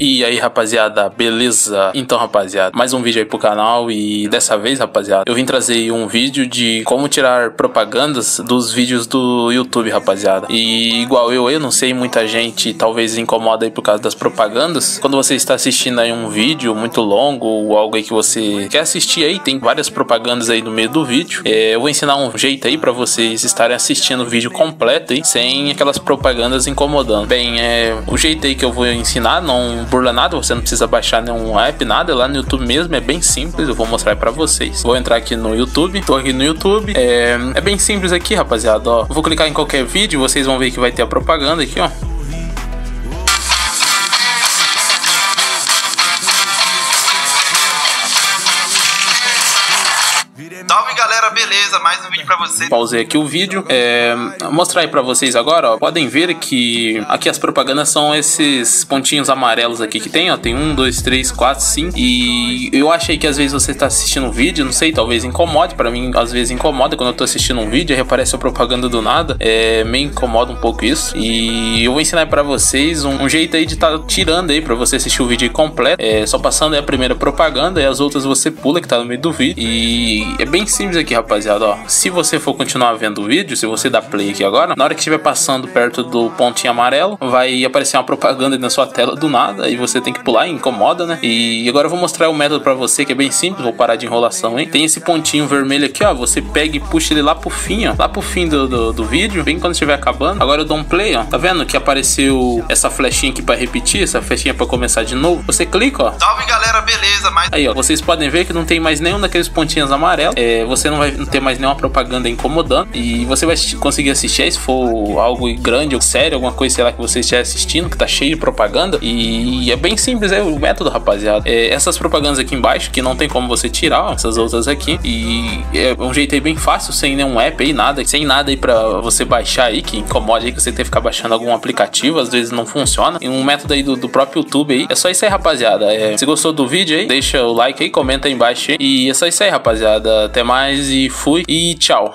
E aí, rapaziada, beleza? Então, rapaziada, mais um vídeo aí pro canal. E dessa vez, rapaziada, eu vim trazer um vídeo de como tirar propagandas dos vídeos do YouTube, rapaziada. E igual eu não sei, muita gente talvez incomoda aí por causa das propagandas. Quando você está assistindo aí um vídeo muito longo ou algo aí que você quer assistir aí, tem várias propagandas aí no meio do vídeo. Eu vou ensinar um jeito aí pra vocês estarem assistindo o vídeo completo aí, sem aquelas propagandas incomodando. Bem, o jeito aí que eu vou ensinar não burla nada, você não precisa baixar nenhum app, nada, é lá no YouTube mesmo, é bem simples, eu vou mostrar pra vocês. Vou entrar aqui no YouTube, tô aqui no YouTube, é bem simples aqui, rapaziada, ó. Vou clicar em qualquer vídeo, vocês vão ver que vai ter a propaganda aqui, ó. Salve, galera, beleza? Mais um vídeo pra vocês. Pausei aqui o vídeo, mostrar aí pra vocês agora, ó. Podem ver que aqui as propagandas são esses pontinhos amarelos aqui que tem, ó. Tem 1, 2, 3, 4, 5. E eu achei que às vezes você tá assistindo um vídeo, não sei, talvez incomode. Pra mim, às vezes incomoda quando eu tô assistindo um vídeo e aparece a propaganda do nada. Me incomoda um pouco isso. E eu vou ensinar pra vocês um jeito aí de tá tirando aí pra você assistir o vídeo aí completo, só passando aí a primeira propaganda e as outras você pula que tá no meio do vídeo. E é bem simples aqui, rapaziada, ó. Se você for continuar vendo o vídeo, se você dá play aqui agora, na hora que estiver passando perto do pontinho amarelo, vai aparecer uma propaganda na sua tela do nada e você tem que pular, incomoda, né? E agora eu vou mostrar o método pra você, que é bem simples, vou parar de enrolação, hein? Tem esse pontinho vermelho aqui, ó, você pega e puxa ele lá pro fim, ó, lá pro fim do vídeo, bem quando estiver acabando. Agora eu dou um play, ó, tá vendo que apareceu essa flechinha aqui pra repetir, essa flechinha pra começar de novo, você clica, ó. Salve, galera, beleza? Aí, ó, vocês podem ver que não tem mais nenhum daqueles pontinhos amarelos, você não vai ter mais nenhuma propaganda incomodando e você vai conseguir assistir aí, se for algo grande ou sério, alguma coisa, sei lá, que você estiver assistindo, que tá cheio de propaganda. E é bem simples o método, rapaziada. Essas propagandas aqui embaixo, que não tem como você tirar, ó, essas outras aqui. E é um jeito aí bem fácil, sem nenhum app aí, nada, sem nada aí pra você baixar aí, que incomode aí, que você tem que ficar baixando algum aplicativo, às vezes não funciona. E um método aí do próprio YouTube aí. É só isso aí, rapaziada. Se gostou do vídeo aí, deixa o like aí, comenta aí embaixo aí. E é só isso aí, rapaziada. Até mais e fui e tchau.